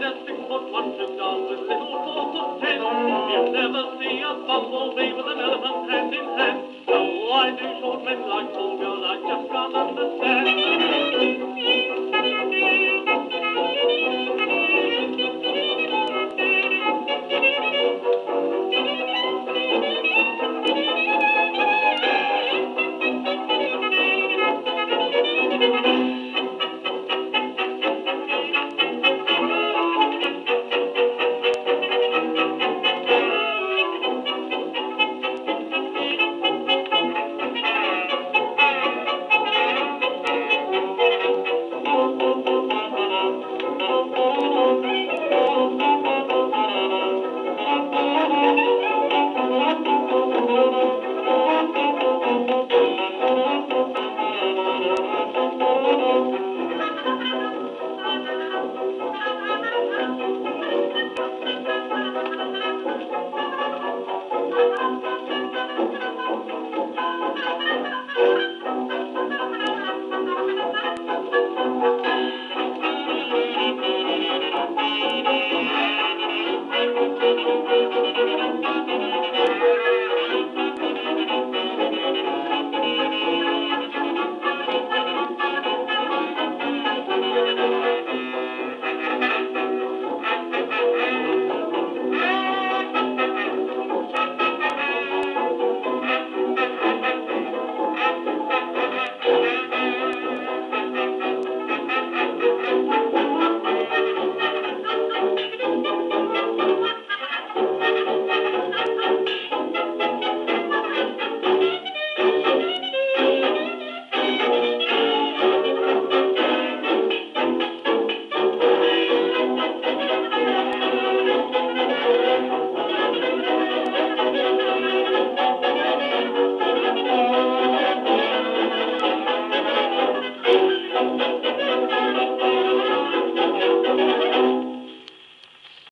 nesting for $100, little force of 10. You'll never see a bumblebee with an elephant hand in hand. So why do short men like tall girls? I just can't understand.